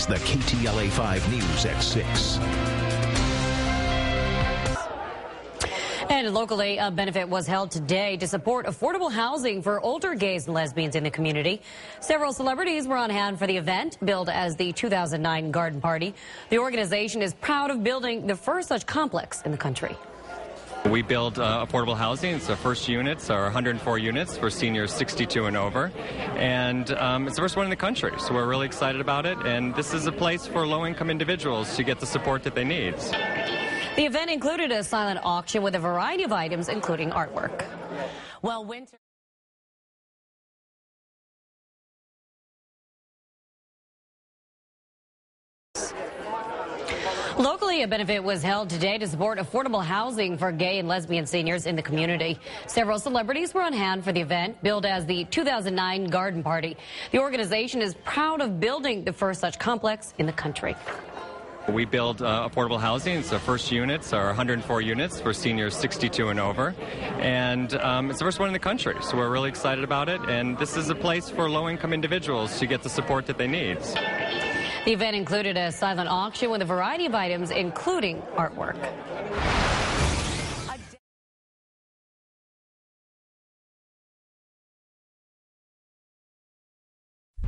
is the KTLA 5 News at 6. And locally, a benefit was held today to support affordable housing for older gays and lesbians in the community. Several celebrities were on hand for the event, billed as the 2009 Garden Party. The organization is proud of building the first such complex in the country. We build affordable housing. It's the first units, or 104 units for seniors 62 and over. And it's the first one in the country, so we're really excited about it. And this is a place for low-income individuals to get the support that they need. The event included a silent auction with a variety of items, including artwork. Well, winter... Locally, a benefit was held today to support affordable housing for gay and lesbian seniors in the community. Several celebrities were on hand for the event, billed as the 2009 Garden Party. The organization is proud of building the first such complex in the country. We build affordable housing. It's the first units, or 104 units for seniors 62 and over. And it's the first one in the country, so we're really excited about it. And this is a place for low-income individuals to get the support that they need. The event included a silent auction with a variety of items, including artwork.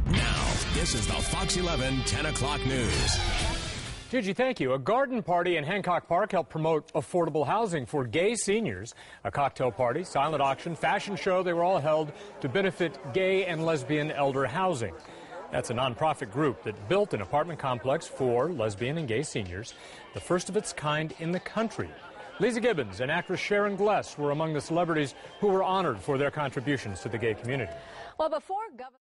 Now, this is the Fox 11 10 o'clock news. Gigi, thank you. A garden party in Hancock Park helped promote affordable housing for gay seniors. A cocktail party, silent auction, fashion show, they were all held to benefit gay and lesbian elder housing. That's a nonprofit group that built an apartment complex for lesbian and gay seniors, the first of its kind in the country. Leeza Gibbons and actress Sharon Gless were among the celebrities who were honored for their contributions to the gay community. Well, before Governor